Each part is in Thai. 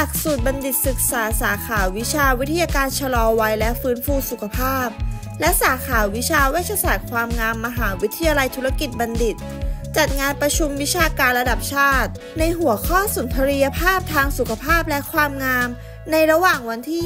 หลักสูตรบัณฑิตศึกษาสาขาวิชาวิทยาการชะลอวัยและฟื้นฟูสุขภาพและสาขาวิชาเวชศาสตร์ความงามมหาวิทยาลัยธุรกิจบัณฑิตจัดงานประชุมวิชาการระดับชาติในหัวข้อสุนทรียภาพทางสุขภาพและความงามในระหว่างวันที่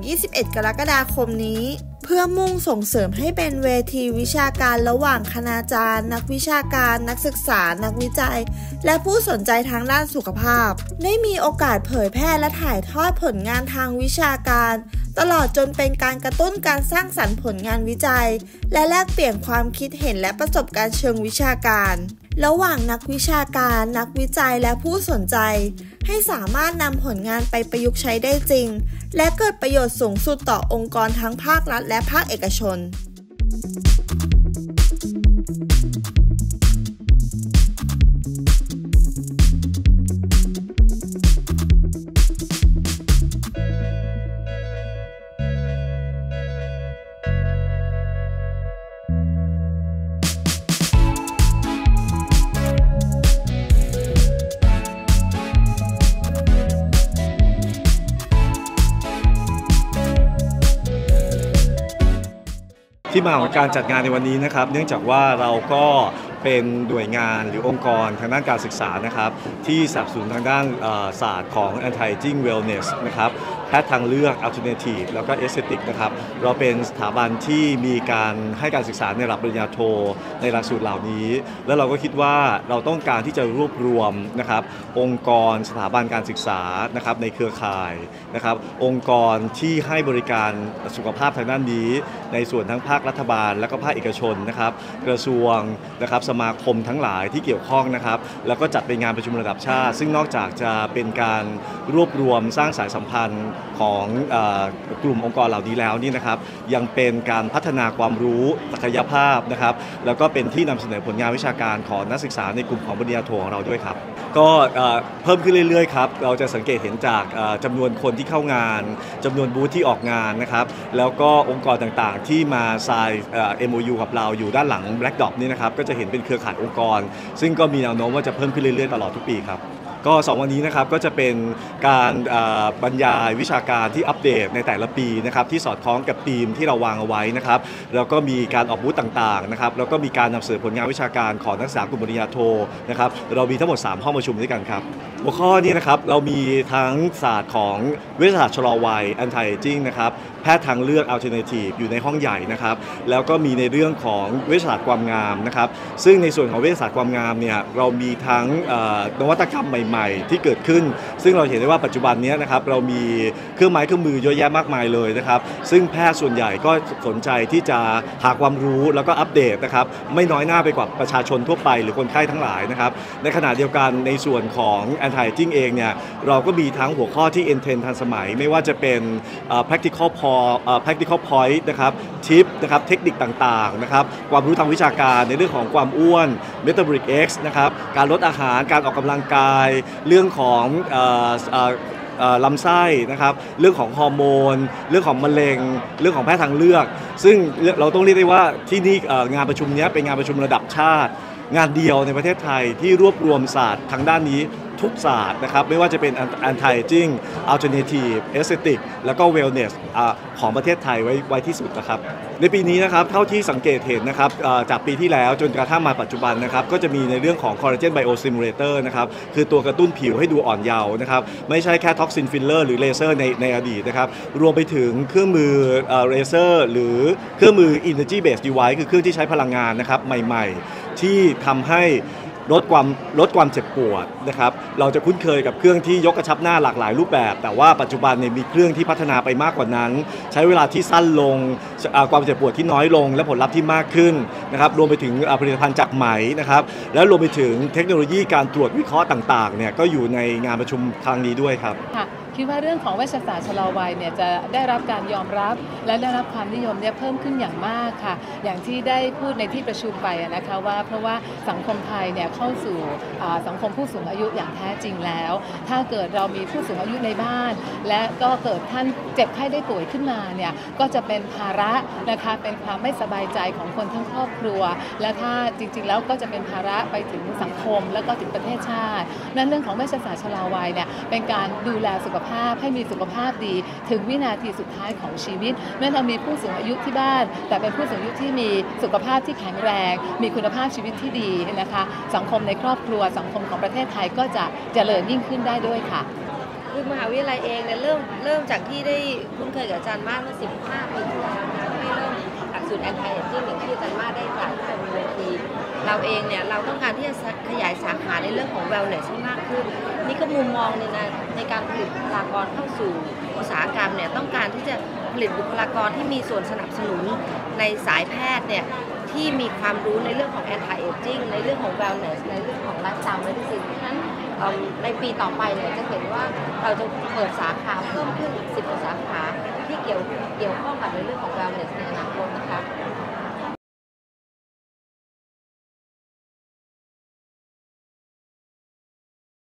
20-21 กรกฎาคมนี้เพื่อมุ่งส่งเสริมให้เป็นเวทีวิชาการระหว่างคณาจารย์นักวิชาการนักศึกษานักวิจัยและผู้สนใจทางด้านสุขภาพได้มีโอกาสเผยแพร่และถ่ายทอดผลงานทางวิชาการตลอดจนเป็นการกระตุ้นการสร้างสรรค์ผลงานวิจัยและแลกเปลี่ยนความคิดเห็นและประสบการณ์เชิงวิชาการระหว่างนักวิชาการนักวิจัยและผู้สนใจให้สามารถนำผลงานไปประยุกต์ใช้ได้จริงและเกิดประโยชน์สูงสุดต่อองค์กรทั้งภาครัฐและภาคเอกชนที่มาของการจัดงานในวันนี้นะครับเนื่องจากว่าเราก็เป็นหน่วยงานหรือองค์กรทางด้านการศึกษานะครับที่สนับสนุนทางด้านศาสตร์ของ Anti Aging Wellness นะครับแพทย์ทางเลือก Alternative แล้วก็ Aesthetic นะครับเราเป็นสถาบันที่มีการให้การศึกษาในระดับปริญญาโทในหลักสูตรเหล่านี้แล้วเราก็คิดว่าเราต้องการที่จะรวบรวมนะครับองค์กรสถาบันการศึกษานะครับในเครือข่ายนะครับองค์กรที่ให้บริการสุขภาพทางด้านนี้ในส่วนทั้งภาครัฐบาลและก็ภาคเอกชนนะครับกระทรวงนะครับสมาคมทั้งหลายที่เกี่ยวข้องนะครับแล้วก็จัดเป็นงานประชุมระดับชาติซึ่งนอกจากจะเป็นการรวบรวมสร้างสายสัมพันธ์ของกลุ่มองค์กรเหล่านี้แล้วนี่นะครับยังเป็นการพัฒนาความรู้ศักยภาพนะครับแล้วก็เป็นที่นำเสนอผลงานวิชาการของนักศึกษาในกลุ่มของปริญญาโทของเราด้วยครับก็เพิ่มขึ้นเรื่อยๆครับเราจะสังเกตเห็นจากจำนวนคนที่เข้างานจำนวนบูธที่ออกงานนะครับแล้วก็องค์กรต่างๆที่มาไซน์MOU กับเราอยู่ด้านหลัง Black Dot นี่นะครับก็จะเห็นเป็นเครือข่ายองค์กรซึ่งก็มีแนวโน้มว่าจะเพิ่มขึ้นเรื่อยๆตลอดทุกปีครับก็2วันนี้นะครับก็จะเป็นการบรรยายวิชาการที่อัปเดตในแต่ละปีนะครับที่สอดคล้องกับธีมที่เราวางเอาไว้นะครับแล้วก็มีการออกบูธต่างๆนะครับแล้วก็มีการนำเสนอผลงานวิชาการของนักศึกษากลุ่มปริญญาโทนะครับเรามีทั้งหมด3ห้องประชุมด้วยกันครับหัวข้อนี้นะครับเรามีทั้งศาสตร์ของเวชศาสตร์ชะลอวัย Anti Aging นะครับแพทย์ทางเลือก Alternative อยู่ในห้องใหญ่นะครับแล้วก็มีในเรื่องของเวชศาสตร์ความงามนะครับซึ่งในส่วนของเวชศาสตร์ความงามเนี่ยเรามีทั้งนวัตกรรมใหม่ๆที่เกิดขึ้นซึ่งเราเห็นได้ว่าปัจจุบันนี้นะครับเรามีเครื่องไม้เครื่องมือเยอะแยะมากมายเลยนะครับซึ่งแพทย์ส่วนใหญ่ก็สนใจที่จะหาความรู้แล้วก็อัปเดตนะครับไม่น้อยหน้าไปกว่าประชาชนทั่วไปหรือคนไข้ทั้งหลายนะครับในขณะเดียวกันในส่วนของAnti Aging เองเนี่ยเราก็มีทั้งหัวข้อที่เอนเทรนทันสมัยไม่ว่าจะเป็น practical point นะครับทิปนะครับเทคนิคต่างๆนะครับความรู้ทางวิชาการในเรื่องของความอ้วน metabolic X นะครับการลดอาหารการออกกำลังกายเรื่องของลำไส้นะครับเรื่องของฮอร์โมนเรื่องของมะเร็งเรื่องของแพทย์ทางเลือกซึ่งเราต้องเรียกได้ว่าที่นี่งานประชุมนี้เป็นงานประชุมระดับชาติงานเดียวในประเทศไทยที่รวบรวมศาสตร์ทางด้านนี้ทุกศาสตร์นะครับไม่ว่าจะเป็น Anti Aging Alternative Aesthetic แล้วก็ Wellness ของประเทศไทยไว้ที่สุดนะครับในปีนี้นะครับเท่าที่สังเกตเห็นนะครับจากปีที่แล้วจนกระทั่งมาปัจจุบันนะครับก็จะมีในเรื่องของ collagen biosimulator นะครับคือตัวกระตุ้นผิวให้ดูอ่อนเยาว์นะครับไม่ใช่แค่ toxin filler หรือเลเซอร์ในอดีตนะครับรวมไปถึงเครื่องมือเลเซอร์หรือเครื่องมือ energy based device คือเครื่องที่ใช้พลังงานนะครับใหม่ๆที่ทำให้ลดความเจ็บปวดนะครับเราจะคุ้นเคยกับเครื่องที่ยกกระชับหน้าหลากหลายรูปแบบแต่ว่าปัจจุบันเนี่ยมีเครื่องที่พัฒนาไปมากกว่านั้นใช้เวลาที่สั้นลงความเจ็บปวดที่น้อยลงและผลลัพธ์ที่มากขึ้นนะครับรวมไปถึงผลิตภัณฑ์จากไหมนะครับแล้วรวมไปถึงเทคโนโลยีการตรวจวิเคราะห์ต่างๆเนี่ยก็อยู่ในงานประชุมครั้งนี้ด้วยครับ คิดว่าเรื่องของเวชศาสตร์ชะลอวัยเนี่ยจะได้รับการยอมรับและได้รับความนิยมเนี่ยเพิ่มขึ้นอย่างมากค่ะอย่างที่ได้พูดในที่ประชุมไปนะคะว่าเพราะว่าสังคมไทยเนี่ยเข้าสู่สังคมผู้สูงอายุอย่างแท้จริงแล้วถ้าเกิดเรามีผู้สูงอายุในบ้านและก็เกิดท่านเจ็บไข้ได้ป่วยขึ้นมาเนี่ยก็จะเป็นภาระนะคะเป็นความไม่สบายใจของคนทั้งครอบครัวและถ้าจริงๆแล้วก็จะเป็นภาระไปถึงสังคมและก็ถึงประเทศชาตินั้นเรื่องของเวชศาสตร์ชะลอวัยเนี่ยเป็นการดูแลสุขภาพให้มีสุขภาพดีถึงวินาทีสุดท้ายของชีวิตเมื่อเรามีผู้สูงอายุที่บ้านแต่เป็นผู้สูงอายุที่มีสุขภาพที่แข็งแรงมีคุณภาพชีวิตที่ดีนะคะสังคมในครอบครัวสังคมของประเทศไทยก็จะเจริญยิ่งขึ้นได้ด้วยค่ะคือมหาวิทยาลัยเองเนี่ยเริ่มจากที่ได้คุ้นเคยกับอาจารย์มาศเมื่อ15 ปีที่แล้วนะที่เริ่มหลักสูตร Anti Aging ที่อาจารย์มาศได้จัดเป็นเวทีเราเองเนี่ยเราต้องการที่จะขยายสาขาในเรื่องของ Wellness ให้มากขึ้นนี่ก็มุมมองนึงนะในการผลิตบุคลากรเข้าสู่อุตสาหกรรมเนี่ยต้องการที่จะผลิตบุคลากรที่มีส่วนสนับสนุนในสายแพทย์เนี่ยที่มีความรู้ในเรื่องของ Anti Aging ในเรื่องของ Wellness ในเรื่องของรักษาเมดิซินเพราะฉะนั้นในปีต่อไปเนี่ยจะเห็นว่าเราจะเปิดสาขาเพิ่มขึ้น10 กว่าสาขาที่เกี่ยวข้องกับในเรื่องของ Wellness ในอนาคต